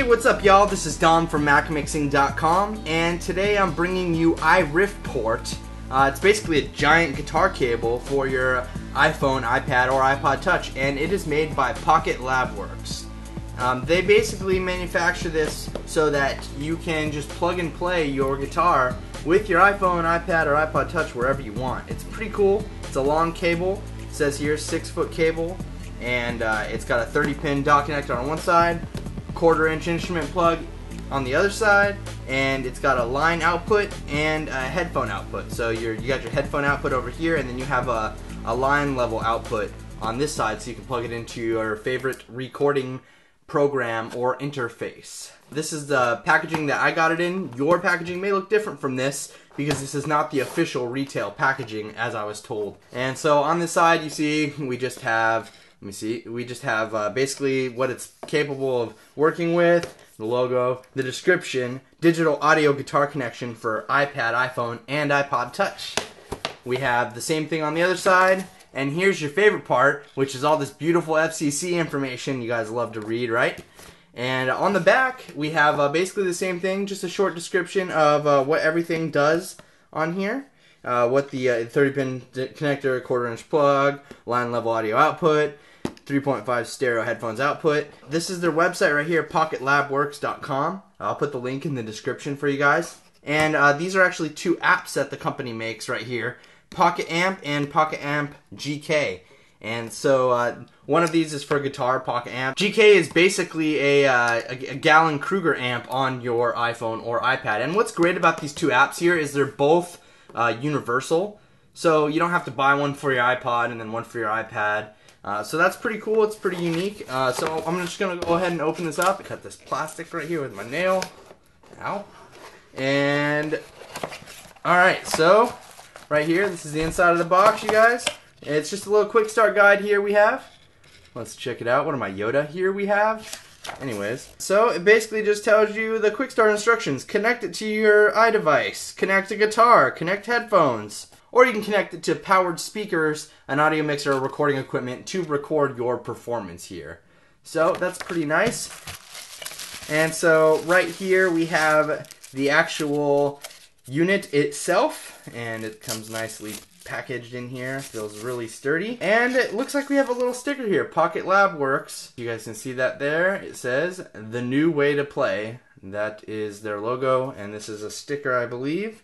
Hey, what's up y'all? This is Dom from MacMixing.com, and today I'm bringing you iRiffPort. It's basically a giant guitar cable for your iPhone, iPad, or iPod Touch, and it is made by PocketLabWorks. They basically manufacture this so that you can just plug and play your guitar with your iPhone, iPad, or iPod Touch wherever you want. It's pretty cool. It's a long cable. It says here 6-foot cable, and it's got a 30-pin dock connector on one side, 1/4-inch instrument plug on the other side, and it's got a line output and a headphone output. So you got your headphone output over here, and then you have a line level output on this side, so you can plug it into your favorite recording program or interface. This is the packaging that I got it in. Your packaging may look different from this because this is not the official retail packaging, as I was told. And so on this side, you see we just have basically what it's capable of working with, the logo, the description, digital audio guitar connection for iPad, iPhone, and iPod Touch. We have the same thing on the other side, and here's your favorite part, which is all this beautiful FCC information you guys love to read, right? And on the back, we have basically the same thing, just a short description of what everything does on here. What the 30-pin connector, 1/4-inch plug, line level audio output, 3.5 stereo headphones output. This is their website right here, PocketLabWorks.com. I'll put the link in the description for you guys. And these are actually two apps that the company makes right here, PocketAmp and PocketAmp GK. And so one of these is for guitar, PocketAmp. GK is basically a Gallien-Krueger amp on your iPhone or iPad. And what's great about these two apps here is they're both universal, so you don't have to buy one for your iPod and then one for your iPad. So that's pretty cool. It's pretty unique. So I'm just gonna go ahead and open this up. I cut this plastic right here with my nail. Ow. And alright, so right here, this is the inside of the box, you guys. It's just a little quick start guide here we have. Let's check it out. What am I, Yoda? Here we have. Anyways, so it basically just tells you the quick start instructions. Connect it to your iDevice, connect a guitar, connect headphones, or you can connect it to powered speakers, an audio mixer, or recording equipment to record your performance here. So that's pretty nice. And so right here we have the actual unit itself, and it comes nicely packaged in here. Feels really sturdy. And it looks like we have a little sticker here, PocketLabWorks. You guys can see that there. It says, "The new way to play." That is their logo, and this is a sticker, I believe.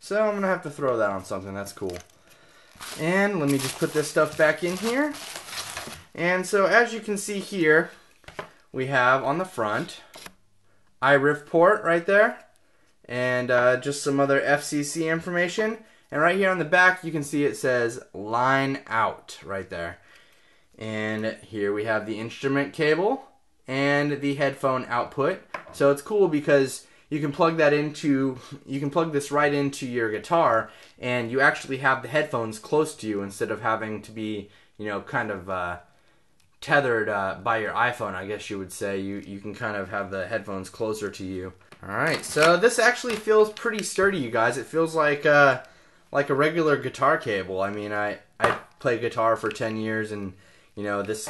So I'm gonna have to throw that on something. That's cool. And let me just put this stuff back in here. And so as you can see here, we have on the front, iRiffPort right there, and just some other FCC information. And right here on the back, you can see it says line out right there. And here we have the instrument cable and the headphone output. So it's cool because you can plug that into, you can plug this right into your guitar, and you actually have the headphones close to you instead of having to be, you know, kind of tethered by your iPhone, I guess you would say. You can kind of have the headphones closer to you. All right, so this actually feels pretty sturdy, you guys. It feels like a regular guitar cable. I mean, I played guitar for 10 years, and you know, this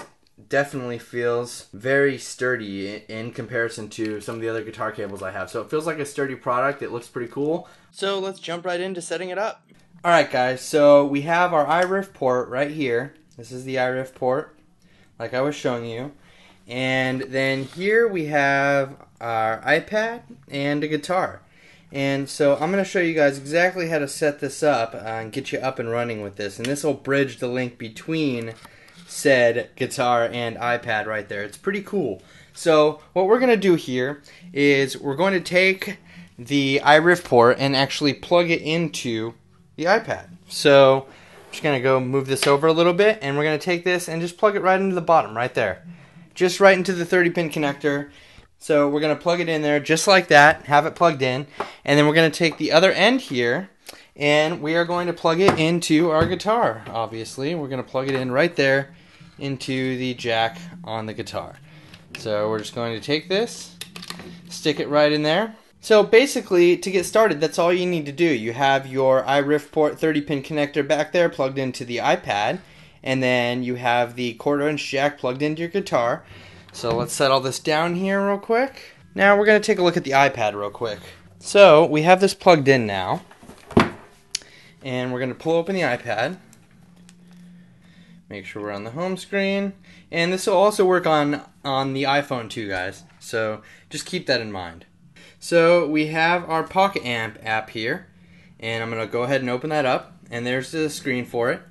definitely feels very sturdy in comparison to some of the other guitar cables I have. So it feels like a sturdy product. It looks pretty cool. So let's jump right into setting it up. All right, guys. So we have our iRiffPort right here. This is the iRiffPort, like I was showing you. And then here we have our iPad and a guitar. And so I'm going to show you guys exactly how to set this up and get you up and running with this. And this will bridge the link between said guitar and iPad right there. It's pretty cool. So what we're going to do here is we're going to take the iRiffPort and actually plug it into the iPad. So I'm just going to go move this over a little bit, and we're going to take this and just plug it right into the bottom right there. Just right into the 30-pin connector. So we're going to plug it in there just like that, have it plugged in, and then we're going to take the other end here, and we are going to plug it into our guitar, obviously. We're going to plug it in right there into the jack on the guitar. So we're just going to take this, stick it right in there. So basically, to get started, that's all you need to do. You have your iRiffPort 30-pin connector back there plugged into the iPad, and then you have the 1/4-inch jack plugged into your guitar. So let's set all this down here real quick. Now we're going to take a look at the iPad real quick. So we have this plugged in now, and we're going to pull open the iPad. Make sure we're on the home screen, and this will also work on the iPhone too, guys, so just keep that in mind. So we have our PocketAmp app here, and I'm going to go ahead and open that up, and there's the screen for it.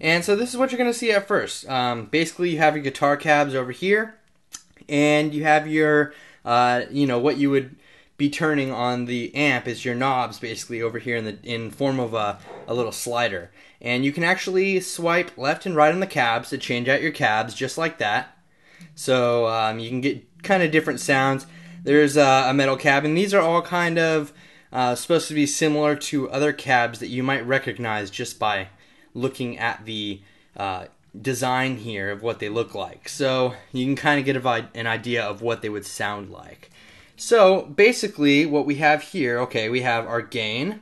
And so this is what you're going to see at first. Basically, you have your guitar cabs over here, and you have your, what you would be turning on the amp is your knobs, basically, over here in form of a little slider. And you can actually swipe left and right on the cabs to change out your cabs, just like that. So you can get kind of different sounds. There's a metal cab, and these are all kind of supposed to be similar to other cabs that you might recognize just by looking at the design here of what they look like. So you can kind of get an idea of what they would sound like. So basically what we have here, okay, we have our gain,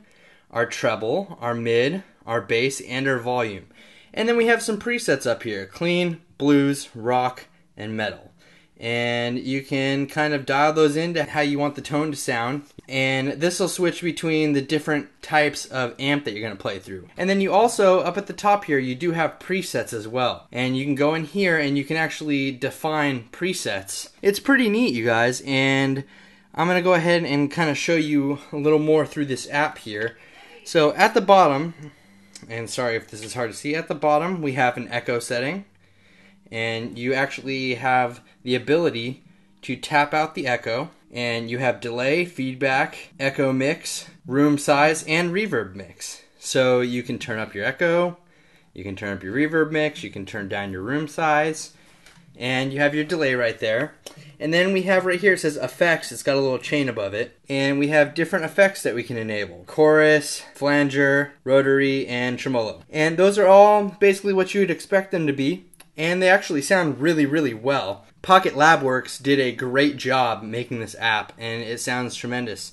our treble, our mid, our bass, and our volume. And then we have some presets up here, clean, blues, rock, and metal. And you can kind of dial those into how you want the tone to sound, and this will switch between the different types of amp that you're going to play through. And then you also, up at the top here, you do have presets as well, and you can go in here and you can actually define presets. It's pretty neat, you guys, and I'm going to go ahead and kind of show you a little more through this app here. So at the bottom, and sorry if this is hard to see, at the bottom we have an echo setting, and you actually have the ability to tap out the echo, and you have delay, feedback, echo mix, room size, and reverb mix. So you can turn up your echo, you can turn up your reverb mix, you can turn down your room size, and you have your delay right there. And then we have right here, it says effects, it's got a little chain above it, and we have different effects that we can enable: chorus, flanger, rotary, and tremolo. And those are all basically what you would expect them to be, and they actually sound really, really well. PocketLabWorks did a great job making this app, and it sounds tremendous.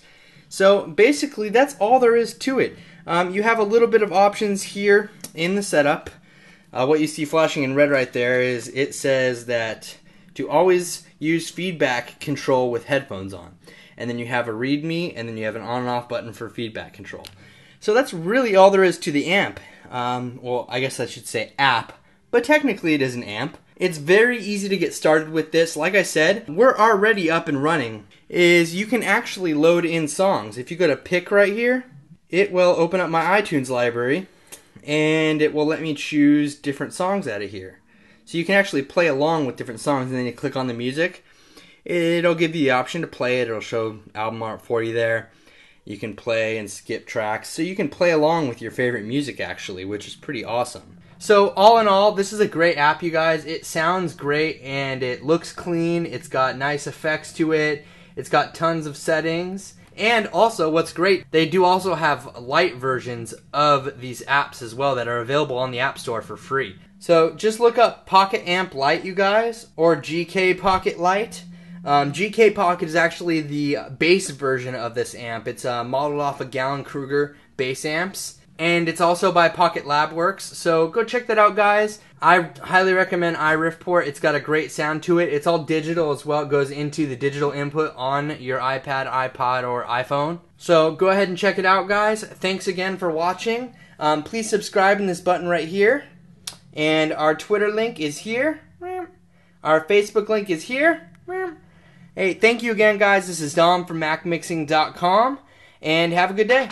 So basically, that's all there is to it. You have a little bit of options here in the setup. What you see flashing in red right there is it says that to always use feedback control with headphones on. And then you have a readme, and then you have an on and off button for feedback control. So that's really all there is to the amp. Well, I guess I should say app, but technically it is an amp. It's very easy to get started with this. Like I said, we're already up and running. You can actually load in songs. If you go to pick right here, it will open up my iTunes library, and it will let me choose different songs out of here. So you can actually play along with different songs, and then you click on the music. It'll give you the option to play it. It'll show album art for you there. You can play and skip tracks. So you can play along with your favorite music, actually, which is pretty awesome. So all in all, this is a great app, you guys. It sounds great, and it looks clean. It's got nice effects to it. It's got tons of settings. And also, what's great, they do also have light versions of these apps as well that are available on the App Store for free. So just look up PocketAmp Lite, you guys, or GK Pocket Lite. GK Pocket is actually the bass version of this amp. It's modeled off of Gallien-Krueger bass amps. And it's also by PocketLabWorks, so go check that out, guys. I highly recommend iRiffPort. It's got a great sound to it. It's all digital as well. It goes into the digital input on your iPad, iPod, or iPhone. So go ahead and check it out, guys. Thanks again for watching. Please subscribe in this button right here. And our Twitter link is here. Our Facebook link is here. Hey, thank you again, guys. This is Dom from MacMixing.com, and have a good day.